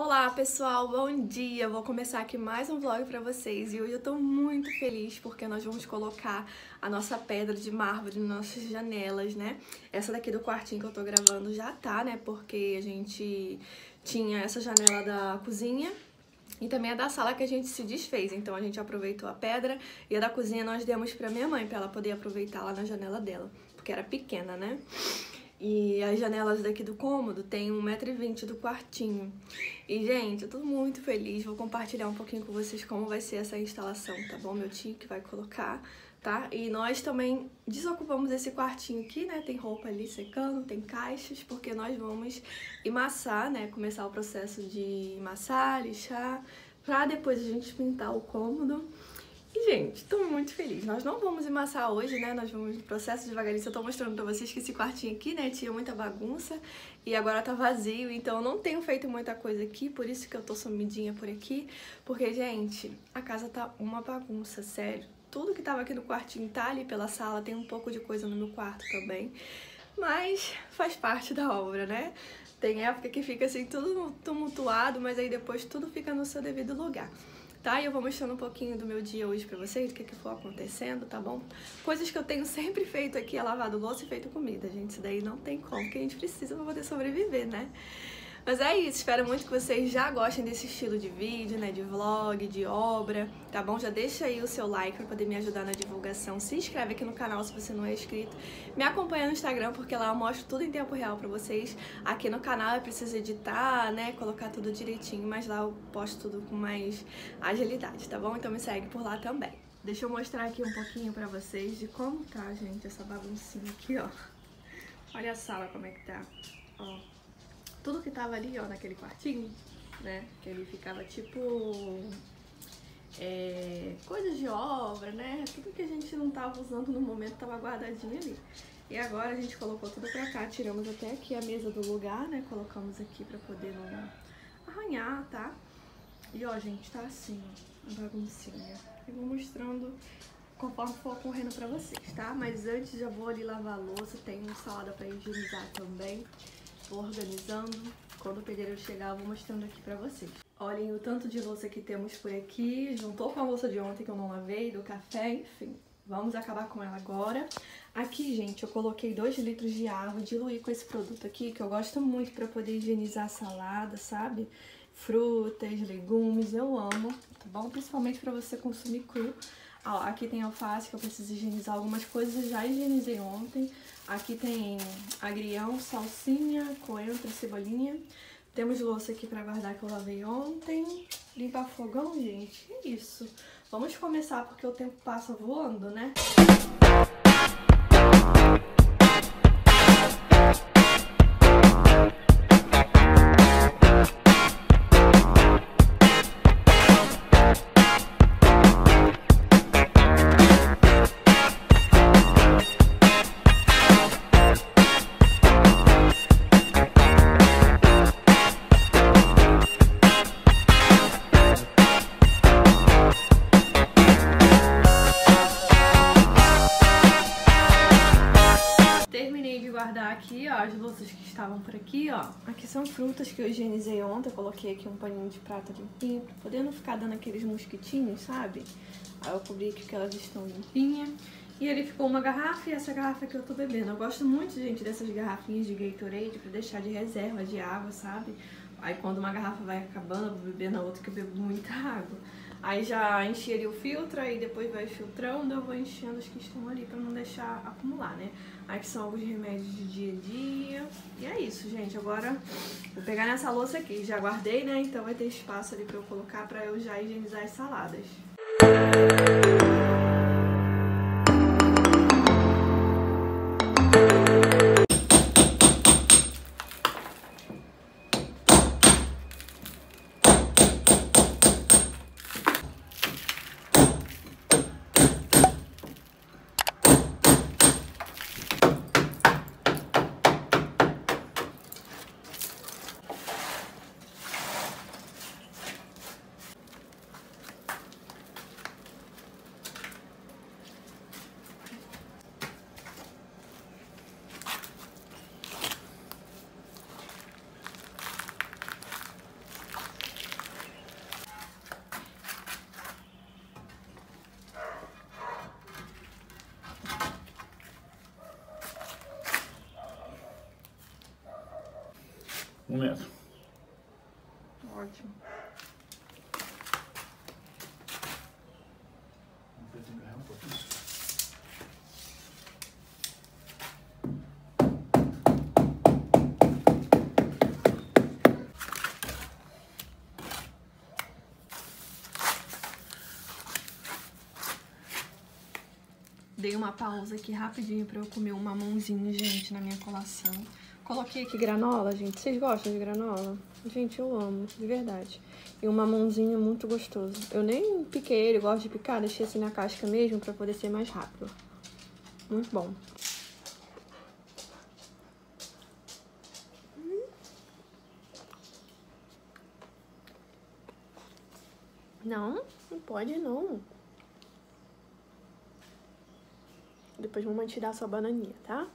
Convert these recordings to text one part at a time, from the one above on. Olá pessoal, bom dia! Vou começar aqui mais um vlog pra vocês e hoje eu tô muito feliz porque nós vamos colocar a nossa pedra de mármore nas nossas janelas, né? Essa daqui do quartinho que eu tô gravando já tá, né? Porque a gente tinha essa janela da cozinha e também a da sala que a gente se desfez, então a gente aproveitou a pedra e a da cozinha nós demos pra minha mãe pra ela poder aproveitar lá na janela dela, porque era pequena, né? E as janelas daqui do cômodo tem 1,20 m do quartinho. E, gente, eu tô muito feliz. Vou compartilhar um pouquinho com vocês como vai ser essa instalação, tá bom? Meu tio que vai colocar, tá? E nós também desocupamos esse quartinho aqui, né? Tem roupa ali secando, tem caixas, porque nós vamos emassar, né? Começar o processo de emassar, lixar, pra depois a gente pintar o cômodo. E, gente, tô muito feliz. Nós não vamos emassar hoje, né? Nós vamos no processo devagarinho. Eu tô mostrando pra vocês que esse quartinho aqui, né, tinha muita bagunça e agora tá vazio. Então, eu não tenho feito muita coisa aqui, por isso que eu tô sumidinha por aqui. Porque, gente, a casa tá uma bagunça, sério. Tudo que tava aqui no quartinho tá ali pela sala. Tem um pouco de coisa no meu quarto também. Mas faz parte da obra, né? Tem época que fica assim, tudo tumultuado, mas aí depois tudo fica no seu devido lugar. Tá? E eu vou mostrando um pouquinho do meu dia hoje pra vocês, do que for acontecendo, tá bom? Coisas que eu tenho sempre feito aqui é lavado louça e feito comida, gente. Isso daí não tem como, que a gente precisa pra poder sobreviver, né? Mas é isso, espero muito que vocês já gostem desse estilo de vídeo, né, de vlog, de obra, tá bom? Já deixa aí o seu like pra poder me ajudar na divulgação, se inscreve aqui no canal se você não é inscrito, me acompanha no Instagram porque lá eu mostro tudo em tempo real pra vocês, aqui no canal eu preciso editar, né, colocar tudo direitinho, mas lá eu posto tudo com mais agilidade, tá bom? Então me segue por lá também. Deixa eu mostrar aqui um pouquinho pra vocês de como tá, gente, essa baguncinha aqui, ó. Olha a sala como é que tá, ó. Tudo que tava ali, ó, naquele quartinho, né, que ele ficava tipo coisas de obra, né, tudo que a gente não tava usando no momento tava guardadinho ali. E agora a gente colocou tudo pra cá, tiramos até aqui a mesa do lugar, né, colocamos aqui pra poder não arranhar, tá? E ó, gente, tá assim, uma baguncinha. Eu vou mostrando conforme for ocorrendo pra vocês, tá? Mas antes já vou ali lavar a louça, tem um salada pra higienizar também. Vou organizando, quando o pedreiro chegar eu vou mostrando aqui pra vocês. Olhem o tanto de louça que temos por aqui, juntou com a louça de ontem que eu não lavei, do café, enfim. Vamos acabar com ela agora. Aqui, gente, eu coloquei 2 litros de água, diluí com esse produto aqui, que eu gosto muito pra poder higienizar a salada, sabe? Frutas, legumes, eu amo, tá bom? Principalmente pra você consumir cru. Ó, aqui tem alface que eu preciso higienizar, algumas coisas eu já higienizei ontem. Aqui tem agrião, salsinha, coentro, cebolinha. Temos louça aqui pra guardar que eu lavei ontem. Limpar fogão, gente, é isso. Vamos começar porque o tempo passa voando, né? As louças que estavam por aqui, ó. Aqui são frutas que eu higienizei ontem. Eu coloquei aqui um paninho de prata limpinho, pra poder não ficar dando aqueles mosquitinhos, sabe? Aí eu cobri aqui que elas estão limpinhas. E ali ficou uma garrafa e essa garrafa que eu tô bebendo. Eu gosto muito, gente, dessas garrafinhas de Gatorade pra deixar de reserva de água, sabe? Aí quando uma garrafa vai acabando, eu vou beber na outra que eu bebo muita água. Aí já enchi ali o filtro, aí depois vai filtrando, eu vou enchendo as que estão ali pra não deixar acumular, né? Aqui são alguns remédios de dia a dia. E é isso, gente. Agora vou pegar nessa louça aqui. Já guardei, né? Então vai ter espaço ali pra eu colocar pra eu já higienizar as saladas. 1 metro. Ótimo. Dei uma pausa aqui rapidinho pra eu comer um mamãozinho, gente, na minha colação. Coloquei aqui granola, gente. Vocês gostam de granola? Gente, eu amo, de verdade. E um mamãozinho é muito gostoso. Eu nem piquei ele, gosto de picar, deixei assim na casca mesmo pra poder ser mais rápido. Muito bom. Não, não pode não. Depois mamãe te dá a sua bananinha, tá?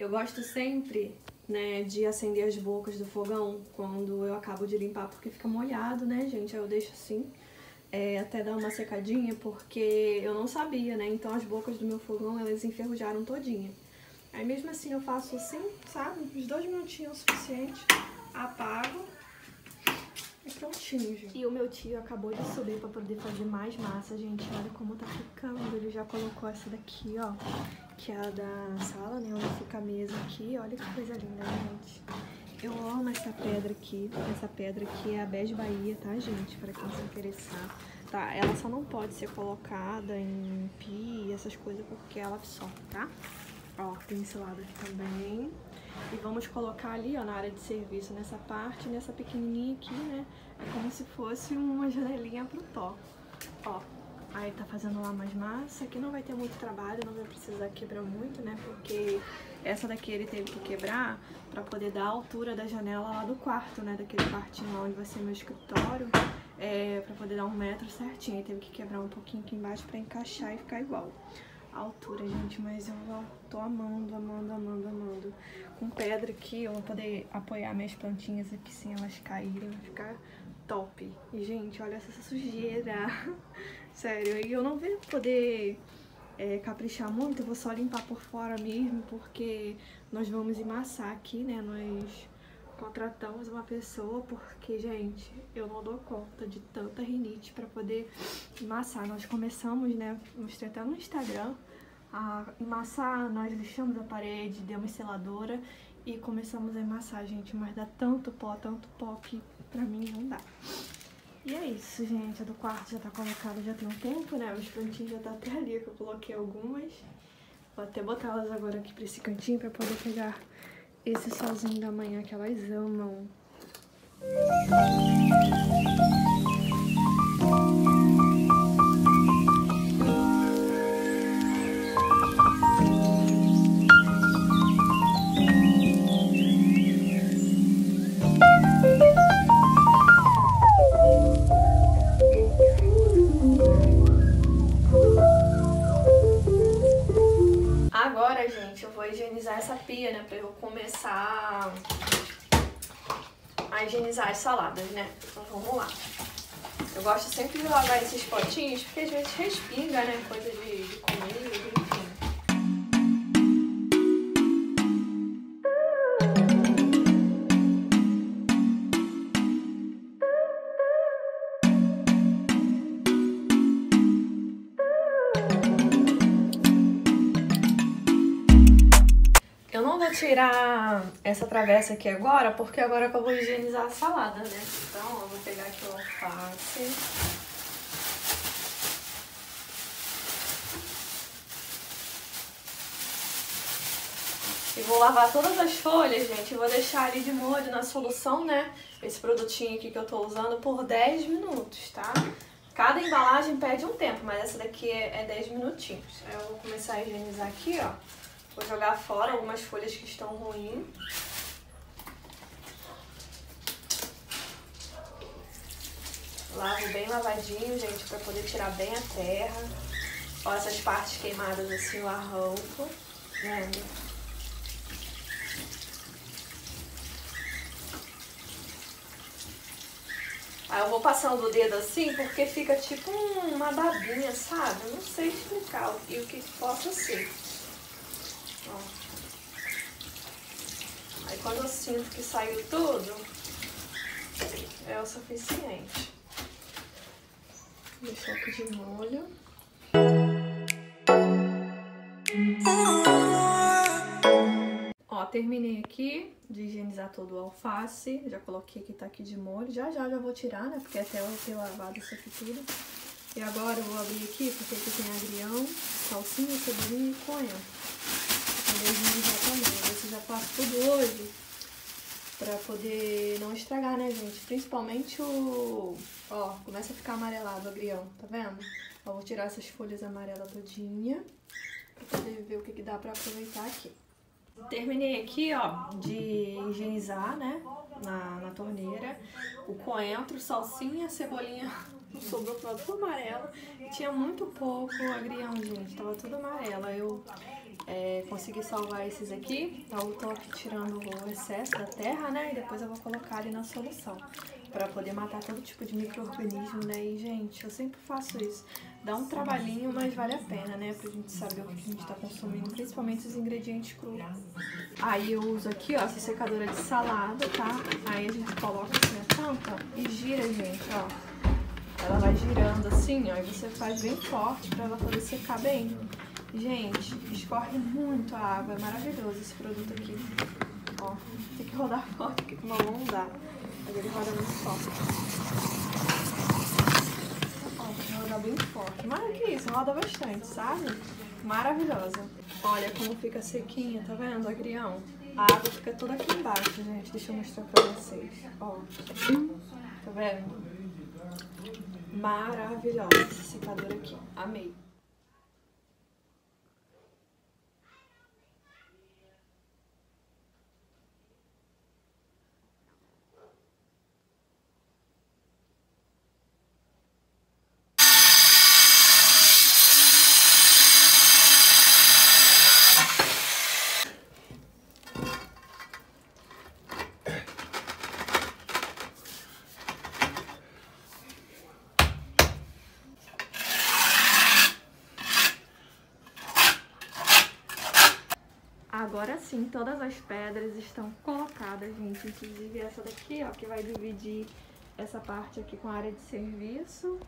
Eu gosto sempre, né, de acender as bocas do fogão quando eu acabo de limpar, porque fica molhado, né, gente? Aí eu deixo assim, até dar uma secadinha, porque eu não sabia, né? Então as bocas do meu fogão, elas enferrujaram todinha. Aí mesmo assim eu faço assim, sabe? Uns 2 minutinhos é o suficiente, apago e prontinho, gente. E o meu tio acabou de subir pra poder fazer mais massa, gente. Olha como tá ficando, ele já colocou essa daqui, ó. Que é a da sala, né, onde fica a mesa aqui. Olha que coisa linda, gente. Eu amo essa pedra aqui. Essa pedra aqui é a Bege Bahia, tá, gente? Pra quem se interessar. Tá, ela só não pode ser colocada em pia, essas coisas, porque ela absorve, tá? Ó, tem esse lado aqui também. E vamos colocar ali, ó, na área de serviço, nessa parte, nessa pequenininha aqui, né? É como se fosse uma janelinha pro pó. Ó. Aí tá fazendo lá mais massa, que não vai ter muito trabalho, não vai precisar quebrar muito, né? Porque essa daqui ele teve que quebrar pra poder dar a altura da janela lá do quarto, né? Daquele quartinho lá onde vai ser meu escritório, pra poder dar 1 metro certinho. Aí teve que quebrar um pouquinho aqui embaixo pra encaixar e ficar igual a altura, gente. Mas eu tô amando, amando, amando, amando. Com pedra aqui eu vou poder apoiar minhas plantinhas aqui sem elas caírem, vai ficar top. E, gente, olha essa sujeira. Sério, e eu não vou poder caprichar muito, eu vou só limpar por fora mesmo, porque nós vamos emassar aqui, né? Nós contratamos uma pessoa, porque, gente, eu não dou conta de tanta rinite pra poder emassar. Nós começamos, né? Mostrei até no Instagram a emassar, nós lixamos a parede, demos seladora e começamos a emassar, gente, mas dá tanto pó que pra mim não dá. E é isso, gente, a do quarto já tá colocada já tem um tempo, né? Os plantinhos já tá até ali, que eu coloquei algumas. Vou até botá-las agora aqui pra esse cantinho, pra poder pegar esse solzinho da manhã que elas amam. Essa pia, né, pra eu começar a higienizar as saladas, né? Então vamos lá. Eu gosto sempre de lavar esses potinhos, porque às vezes respinga, né, coisa de comida, enfim. Tirar essa travessa aqui agora, porque agora eu vou higienizar a salada, né? Então, eu vou pegar aqui o alface. Vou lavar todas as folhas, gente, e vou deixar ali de molho na solução, né? Esse produtinho aqui que eu tô usando por 10 minutos, tá? Cada embalagem pede um tempo, mas essa daqui é 10 minutinhos. Eu vou começar a higienizar aqui, ó. Vou jogar fora algumas folhas que estão ruins. Lavo bem lavadinho, gente, pra poder tirar bem a terra. Ó, essas partes queimadas assim eu arranco, né? Aí eu vou passando o dedo assim, porque fica tipo uma babinha, sabe? Eu não sei explicar o que possa ser. Ó. Aí quando eu sinto que saiu tudo, é o suficiente. Deixa aqui de molho. Ó, terminei aqui de higienizar todo o alface. Já coloquei que tá aqui de molho. Já vou tirar, né? Porque até eu ter lavado isso aqui tudo. E agora eu vou abrir aqui, porque aqui tem agrião, salsinha, cebolinha e coentro. Vou higienizar também. Esse já faço tudo hoje, pra poder não estragar, né, gente? Principalmente o... Ó, começa a ficar amarelado o agrião, tá vendo? Ó, vou tirar essas folhas amarelas todinha, pra poder ver o que dá pra aproveitar aqui. Terminei aqui, ó, de higienizar, né, na torneira. O coentro, salsinha, cebolinha, sobrou tudo amarelo. E tinha muito pouco agrião, gente, tava tudo amarelo. Eu consegui salvar esses aqui. Eu tô aqui tirando o excesso da terra, né, e depois eu vou colocar ali na solução, pra poder matar todo tipo de micro-organismo, né? E, gente, eu sempre faço isso. Dá um trabalhinho, mas vale a pena, né? Pra gente saber o que a gente tá consumindo, principalmente os ingredientes crus. Aí eu uso aqui, ó, essa secadora de salada, tá? Aí a gente coloca assim a tampa e gira, gente, ó. Ela vai girando assim, ó, e você faz bem forte pra ela poder secar bem. Gente, escorre muito a água, é maravilhoso esse produto aqui. Ó, tem que rodar forte aqui, porque não dá. Mas ele roda muito forte. Ó, roda bem forte. Mas é que isso, roda bastante, sabe? Maravilhosa. Olha como fica sequinha, tá vendo, agrião? A água fica toda aqui embaixo, gente. Deixa eu mostrar pra vocês. Ó, tá vendo? Maravilhosa essa secadora aqui. Amei. Agora sim, todas as pedras estão colocadas, gente. Inclusive essa daqui, ó, que vai dividir essa parte aqui com a área de serviço.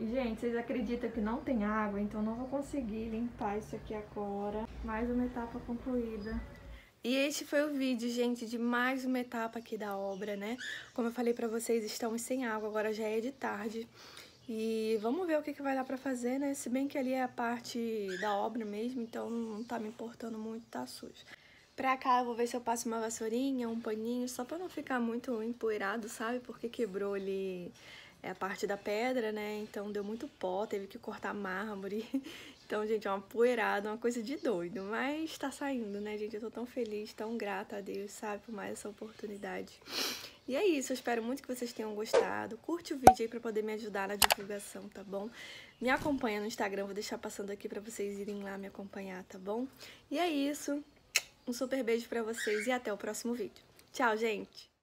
E, gente, vocês acreditam que não tem água? Então não vou conseguir limpar isso aqui agora. Mais uma etapa concluída. E este foi o vídeo, gente, de mais uma etapa aqui da obra, né? Como eu falei pra vocês, estamos sem água, agora já é de tarde. E vamos ver o que vai dar pra fazer, né? Se bem que ali é a parte da obra mesmo, então não tá me importando muito, tá sujo. Pra cá eu vou ver se eu passo uma vassourinha, um paninho, só pra não ficar muito empoeirado, sabe? Porque quebrou ali a parte da pedra, né? Então deu muito pó, teve que cortar mármore. Então, gente, é uma poeirada, uma coisa de doido. Mas tá saindo, né, gente? Eu tô tão feliz, tão grata a Deus, sabe? Por mais essa oportunidade. E é isso, eu espero muito que vocês tenham gostado. Curte o vídeo aí pra poder me ajudar na divulgação, tá bom? Me acompanha no Instagram, vou deixar passando aqui pra vocês irem lá me acompanhar, tá bom? E é isso, um super beijo pra vocês e até o próximo vídeo. Tchau, gente!